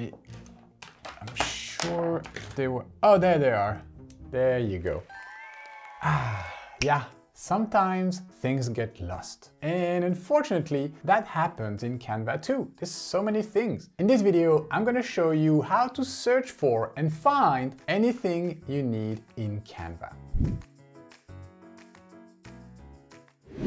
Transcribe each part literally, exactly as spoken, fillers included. I, I'm sure if they were, oh, there they are. There you go. Ah, yeah. Sometimes things get lost. And unfortunately, that happens in Canva too. There's so many things. In this video, I'm gonna show you how to search for and find anything you need in Canva.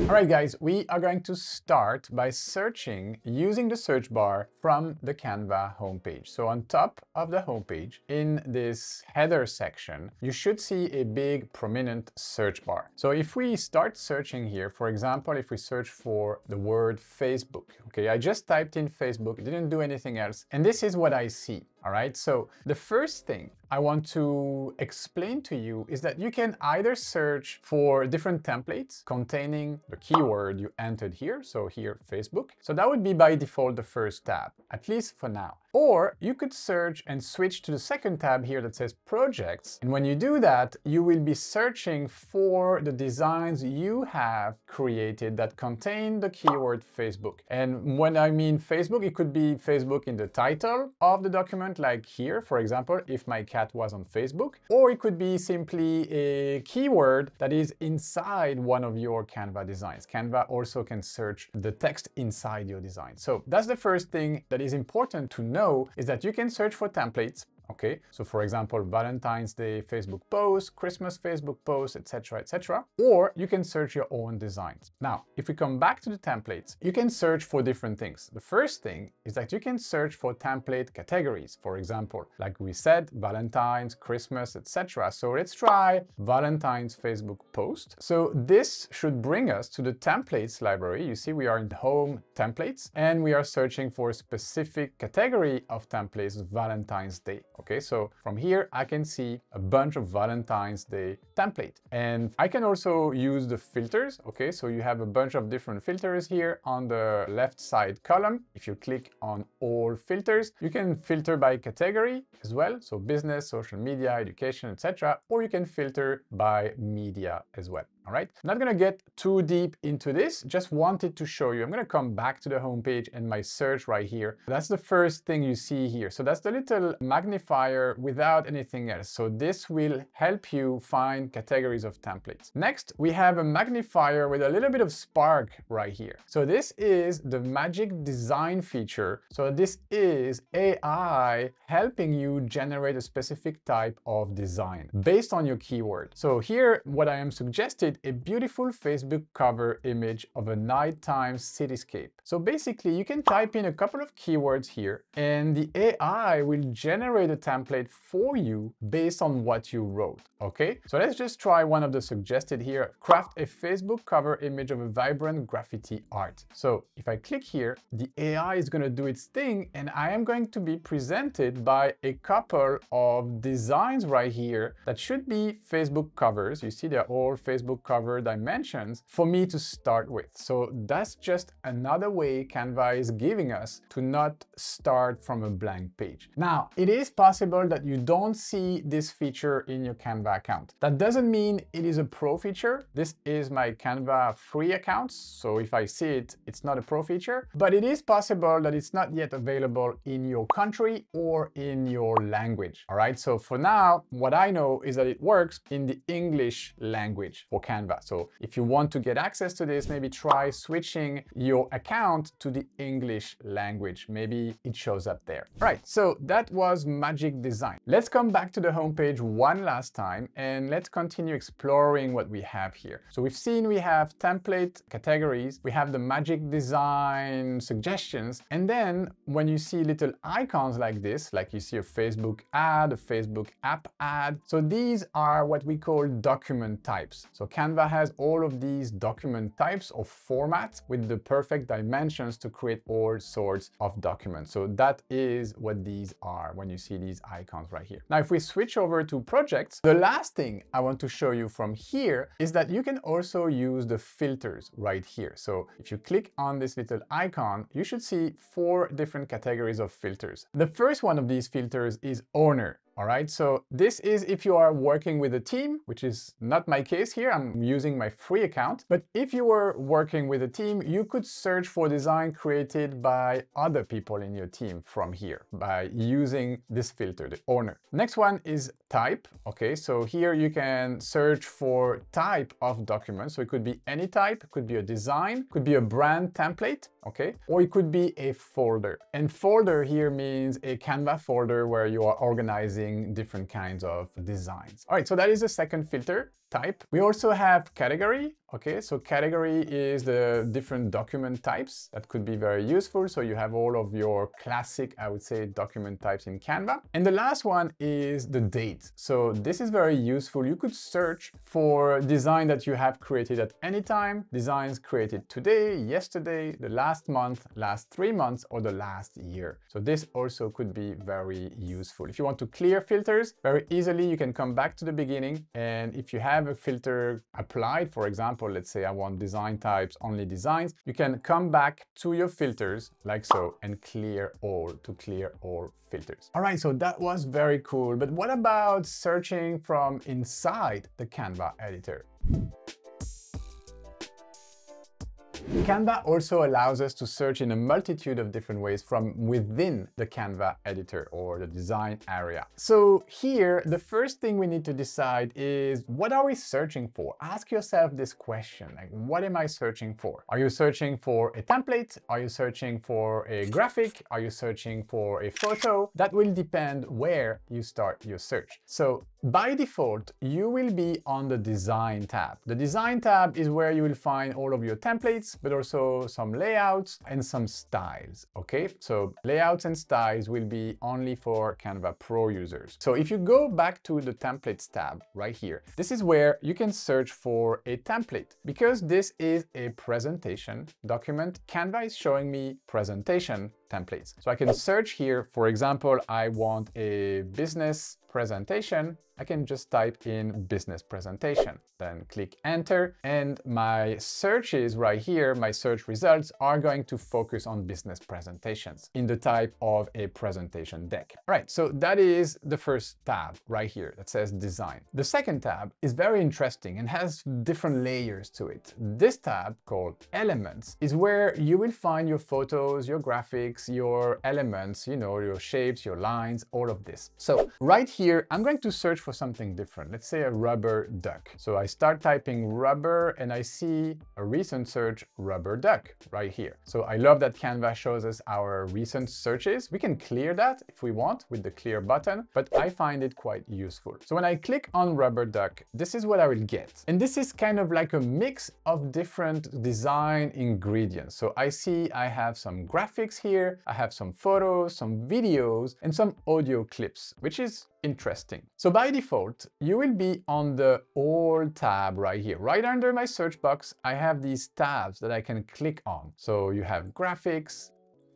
All right, guys, we are going to start by searching using the search bar from the Canva homepage. So on top of the homepage, in this header section, you should see a big prominent search bar. So if we start searching here, for example, if we search for the word Facebook, okay, I just typed in Facebook, didn't do anything else, and this is what I see. All right, so the first thing I want to explain to you is that you can either search for different templates containing the keyword you entered here. So here, Facebook. So that would be by default the first tab, at least for now. Or you could search and switch to the second tab here that says projects. And when you do that, you will be searching for the designs you have created that contain the keyword Facebook. And when I mean Facebook, it could be Facebook in the title of the document, like here, for example, if my cat was on Facebook, or it could be simply a keyword that is inside one of your Canva designs. Canva also can search the text inside your design. So that's the first thing that is important to know, is that you can search for templates. Okay, so for example, Valentine's Day Facebook post, Christmas Facebook post, et cetera, et cetera. Or you can search your own designs. Now, if we come back to the templates, you can search for different things. The first thing is that you can search for template categories. For example, like we said, Valentine's, Christmas, et cetera. So let's try Valentine's Facebook post. So this should bring us to the templates library. You see, we are in home templates, and we are searching for a specific category of templates, Valentine's Day. Okay, so from here, I can see a bunch of Valentine's Day template, and I can also use the filters. Okay, so you have a bunch of different filters here on the left side column. If you click on all filters, you can filter by category as well. So business, social media, education, et cetera. Or you can filter by media as well. All right, I'm not gonna get too deep into this, just wanted to show you. I'm gonna come back to the homepage and my search right here. That's the first thing you see here. So that's the little magnifier without anything else. So this will help you find categories of templates. Next, we have a magnifier with a little bit of spark right here. So this is the Magic Design feature. So this is A I helping you generate a specific type of design based on your keyword. So here, what I am suggesting, a beautiful Facebook cover image of a nighttime cityscape. So basically, you can type in a couple of keywords here, and the A I will generate a template for you based on what you wrote. Okay, so let's just try one of the suggested here. Craft a Facebook cover image of a vibrant graffiti art. So if I click here, the A I is going to do its thing, and I am going to be presented by a couple of designs right here that should be Facebook covers. You see, they're all Facebook cover dimensions for me to start with. So that's just another way Canva is giving us to not start from a blank page. Now, it is possible that you don't see this feature in your Canva account. That doesn't mean it is a pro feature. This is my Canva free account, so if I see it, it's not a pro feature, but it is possible that it's not yet available in your country or in your language. All right, so for now, what I know is that it works in the English language for Canva. So if you want to get access to this, maybe try switching your account to the English language. Maybe it shows up there. All right, so that was Magic Design. Let's come back to the homepage one last time and let's continue exploring what we have here. So we've seen we have template categories, we have the Magic Design suggestions, and then when you see little icons like this, like you see a Facebook ad, a Facebook app ad, so these are what we call document types. So Canva has all of these document types or formats with the perfect dimensions to create all sorts of documents. So that is what these are when you see these icons right here. Now, if we switch over to projects, the last thing I want to show you from here is that you can also use the filters right here. So if you click on this little icon, you should see four different categories of filters. The first one of these filters is owner. All right, so this is if you are working with a team, which is not my case here. I'm using my free account. But if you were working with a team, you could search for design created by other people in your team from here by using this filter, the owner. Next one is type. Okay, so here you can search for type of document. So it could be any type, it could be a design, could be a brand template, okay, or it could be a folder. And folder here means a Canva folder where you are organizing different kinds of designs. All right, so that is the second filter, type. We also have category. Okay, so category is the different document types that could be very useful. So you have all of your classic, I would say, document types in Canva. And the last one is the date. So this is very useful. You could search for design that you have created at any time, designs created today, yesterday, the last month, last three months, or the last year. So this also could be very useful. If you want to clear filters very easily, you can come back to the beginning. And if you have a filter applied, for example, let's say I want design types, only designs, you can come back to your filters like so and clear all to clear all filters. All right, so that was very cool. But what about searching from inside the Canva editor? Canva also allows us to search in a multitude of different ways from within the Canva editor or the design area. So here, the first thing we need to decide is, what are we searching for? Ask yourself this question, like, what am I searching for? Are you searching for a template? Are you searching for a graphic? Are you searching for a photo? That will depend where you start your search. So by default, you will be on the design tab. The design tab is where you will find all of your templates, but also some layouts and some styles, okay? So layouts and styles will be only for Canva Pro users. So if you go back to the templates tab right here, this is where you can search for a template. Because this is a presentation document, Canva is showing me presentation templates. So I can search here, for example, I want a business presentation. I can just type in business presentation, then click enter, and my searches right here, my search results are going to focus on business presentations in the type of a presentation deck. All right, so that is the first tab right here that says design. The second tab is very interesting and has different layers to it. This tab, called elements, is where you will find your photos, your graphics, your elements, you know, your shapes, your lines, all of this. So right here, I'm going to search for something different. Let's say a rubber duck. So I start typing rubber and I see a recent search, rubber duck, right here. So I love that Canva shows us our recent searches. We can clear that if we want with the clear button, but I find it quite useful. So when I click on rubber duck, this is what I will get. And this is kind of like a mix of different design ingredients. So I see I have some graphics here, I have some photos, some videos, and some audio clips, which is interesting. So by default, you will be on the All tab right here. Right under my search box, I have these tabs that I can click on. So you have graphics,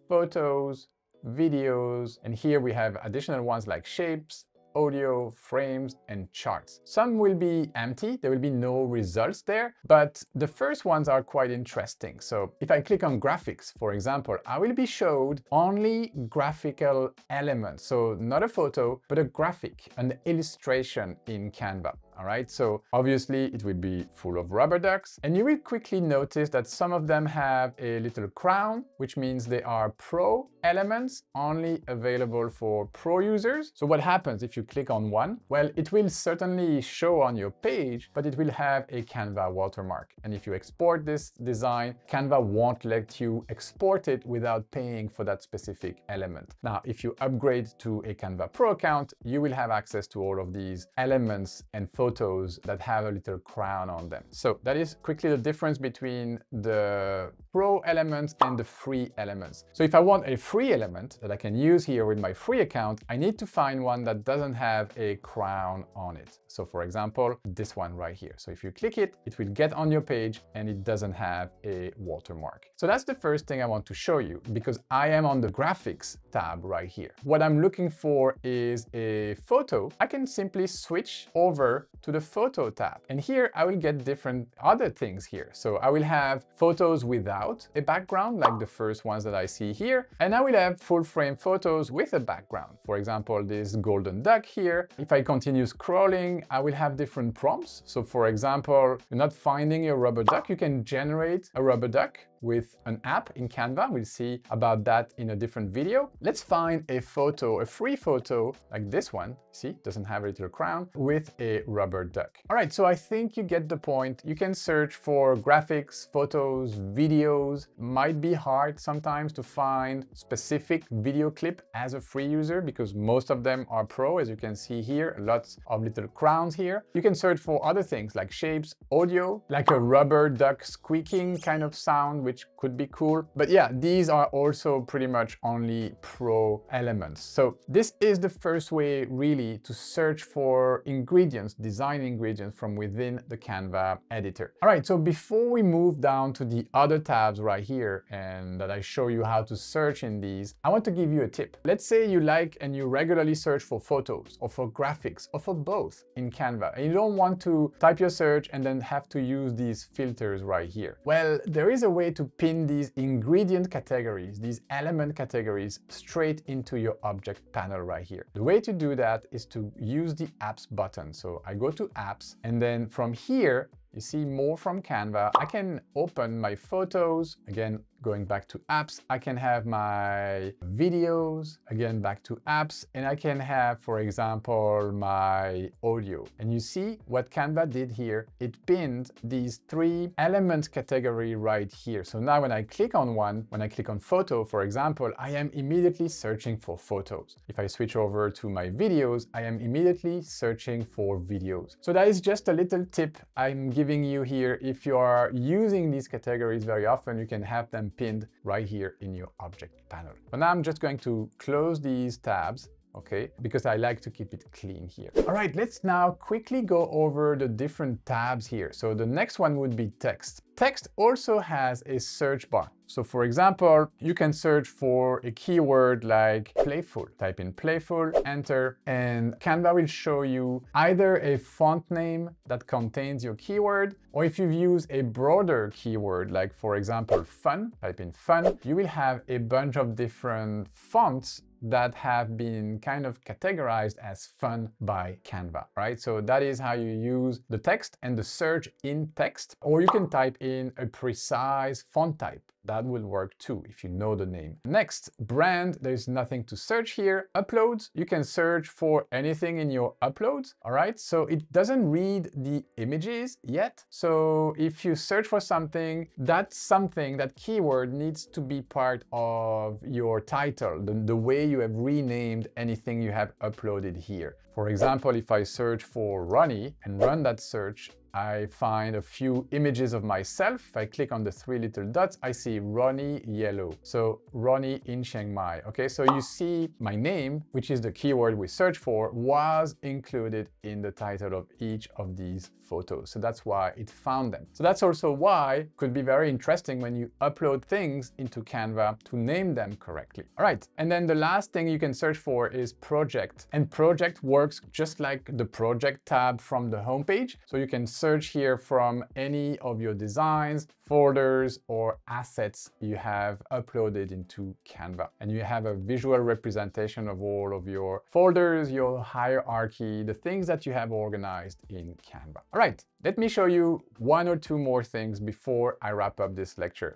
photos, videos, and here we have additional ones like shapes, audio, frames, and charts. Some will be empty, there will be no results there, but the first ones are quite interesting. So if I click on graphics, for example, I will be showed only graphical elements. So not a photo, but a graphic, an illustration in Canva. All right, so obviously it will be full of rubber ducks, and you will quickly notice that some of them have a little crown, which means they are pro elements, only available for pro users. So what happens if you click on one? Well, it will certainly show on your page, but it will have a Canva watermark. And if you export this design, Canva won't let you export it without paying for that specific element. Now, if you upgrade to a Canva Pro account, you will have access to all of these elements and photos photos that have a little crown on them. So that is quickly the difference between the pro elements and the free elements. So if I want a free element that I can use here with my free account, I need to find one that doesn't have a crown on it. So for example, this one right here. So if you click it, it will get on your page and it doesn't have a watermark. So that's the first thing I want to show you, because I am on the graphics tab right here. What I'm looking for is a photo. I can simply switch over to the photo tab. And here I will get different other things here. So I will have photos without a background, like the first ones that I see here. And I will have full frame photos with a background. For example, this golden duck here. If I continue scrolling, I will have different prompts. So for example, you're not finding a rubber duck, you can generate a rubber duck with an app in Canva. We'll see about that in a different video. Let's find a photo, a free photo like this one. See, it doesn't have a little crown, with a rubber duck. All right, so I think you get the point. You can search for graphics, photos, videos. Might be hard sometimes to find specific video clip as a free user because most of them are pro, as you can see here, lots of little crowns here. You can search for other things like shapes, audio, like a rubber duck squeaking kind of sound, which could be cool. But yeah, these are also pretty much only pro elements. So this is the first way really to search for ingredients, design ingredients from within the Canva editor. All right, so before we move down to the other tabs right here and that I show you how to search in these, I want to give you a tip. Let's say you like and you regularly search for photos or for graphics or for both in Canva, and you don't want to type your search and then have to use these filters right here. Well, there is a way to to pin these ingredient categories, these element categories, straight into your object panel right here. The way to do that is to use the apps button. So I go to apps, and then from here, you see more from Canva. I can open my photos, again, going back to apps. I can have my videos, again, back to apps. And I can have, for example, my audio. And you see what Canva did here. It pinned these three elements category right here. So now when I click on one, when I click on photo, for example, I am immediately searching for photos. If I switch over to my videos, I am immediately searching for videos. So that is just a little tip I'm giving you here. If you are using these categories very often, you can have them pinned right here in your object panel. But now I'm just going to close these tabs, okay, because I like to keep it clean here. All right, let's now quickly go over the different tabs here. So the next one would be text. Text also has a search bar. So for example, you can search for a keyword like playful. Type in playful, enter, and Canva will show you either a font name that contains your keyword, or if you've used a broader keyword, like for example, fun, type in fun, you will have a bunch of different fonts that have been kind of categorized as fun by Canva, right? So that is how you use the text and the search in text, or you can type in a precise font type. That will work too, if you know the name. Next, brand, there's nothing to search here. Uploads, you can search for anything in your uploads, all right? So it doesn't read the images yet. So if you search for something, that something, that keyword needs to be part of your title, the, the way you have renamed anything you have uploaded here. For example, if I search for Ronnie and run that search, I find a few images of myself. If I click on the three little dots, I see Ronnie Yellow. So Ronnie in Chiang Mai. Okay, so you see my name, which is the keyword we search for, was included in the title of each of these photos. So that's why it found them. So that's also why it could be very interesting when you upload things into Canva to name them correctly. All right, and then the last thing you can search for is project. And project works just like the project tab from the homepage. So you can search here from any of your designs, folders, or assets you have uploaded into Canva. And you have a visual representation of all of your folders, your hierarchy, the things that you have organized in Canva. All right, let me show you one or two more things before I wrap up this lecture.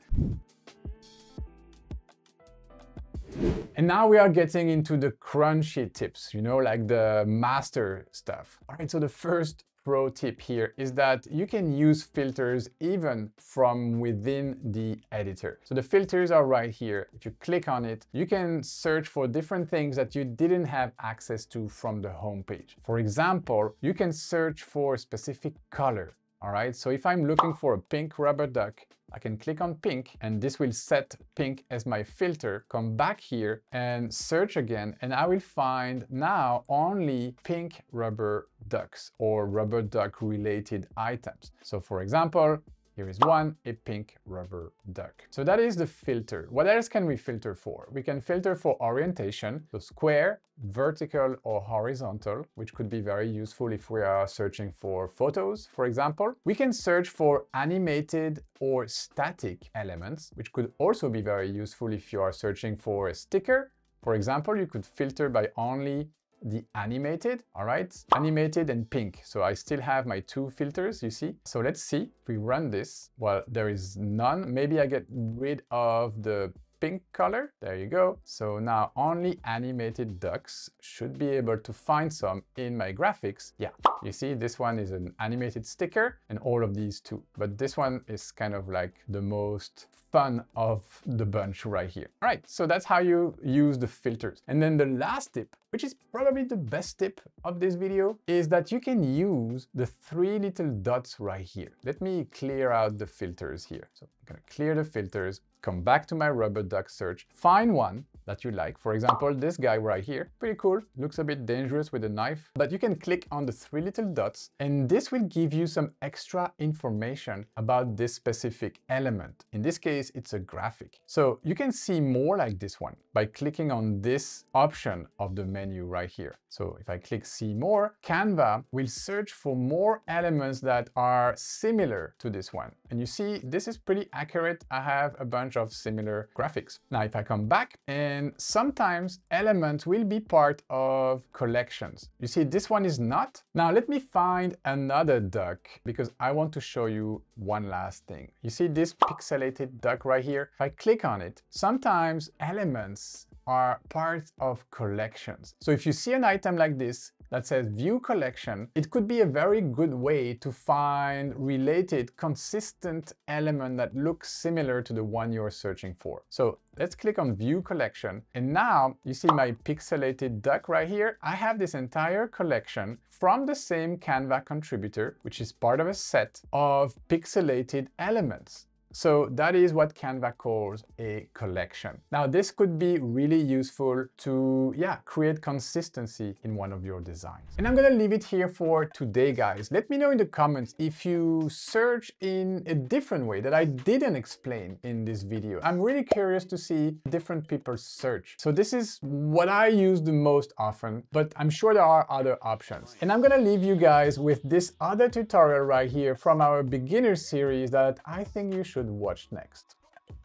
And now we are getting into the crunchy tips, you know, like the master stuff. All right, so the first pro tip here is that you can use filters even from within the editor. So the filters are right here. If you click on it, you can search for different things that you didn't have access to from the homepage. For example, you can search for a specific color. All right, so if I'm looking for a pink rubber duck, I can click on pink, and this will set pink as my filter. Come back here and search again, and I will find now only pink rubber ducks or rubber duck related items. So for example, Here is one, a pink rubber duck. So that is the filter. What else can we filter for? We can filter for orientation, so square, vertical or horizontal, which could be very useful if we are searching for photos, for example. We can search for animated or static elements, which could also be very useful if you are searching for a sticker. For example, you could filter by only the animated, all right? Animated and pink. So I still have my two filters, you see? So let's see if we run this. Well, there is none. Maybe I get rid of the pink color. There you go. So now only animated ducks, should be able to find some in my graphics. Yeah, you see this one is an animated sticker and all of these two. But this one is kind of like the most fun of the bunch right here. All right, so that's how you use the filters. And then the last tip, which is probably the best tip of this video, is that you can use the three little dots right here. Let me clear out the filters here. So I'm gonna clear the filters, come back to my rubber duck search, find one that you like. For example, this guy right here, pretty cool, looks a bit dangerous with a knife, but you can click on the three little dots and this will give you some extra information about this specific element. In this case, it's a graphic. So you can see more like this one by clicking on this option of the menu right here. So if I click see more, Canva will search for more elements that are similar to this one. And you see, this is pretty accurate. I have a bunch of similar graphics. Now, if I come back, and sometimes elements will be part of collections. You see, this one is not. Now, let me find another duck because I want to show you one last thing. You see this pixelated duck right here? If I click on it, sometimes elements are part of collections. So if you see an item like this that says view collection, it could be a very good way to find related, consistent element that looks similar to the one you're searching for. So let's click on view collection. And now you see my pixelated duck right here. I have this entire collection from the same Canva contributor, which is part of a set of pixelated elements. So that is what Canva calls a collection. Now, this could be really useful to, yeah, create consistency in one of your designs. And I'm gonna leave it here for today, guys. Let me know in the comments if you search in a different way that I didn't explain in this video. I'm really curious to see different people's search. So this is what I use the most often, but I'm sure there are other options. And I'm gonna leave you guys with this other tutorial right here from our beginner series that I think you should watch next.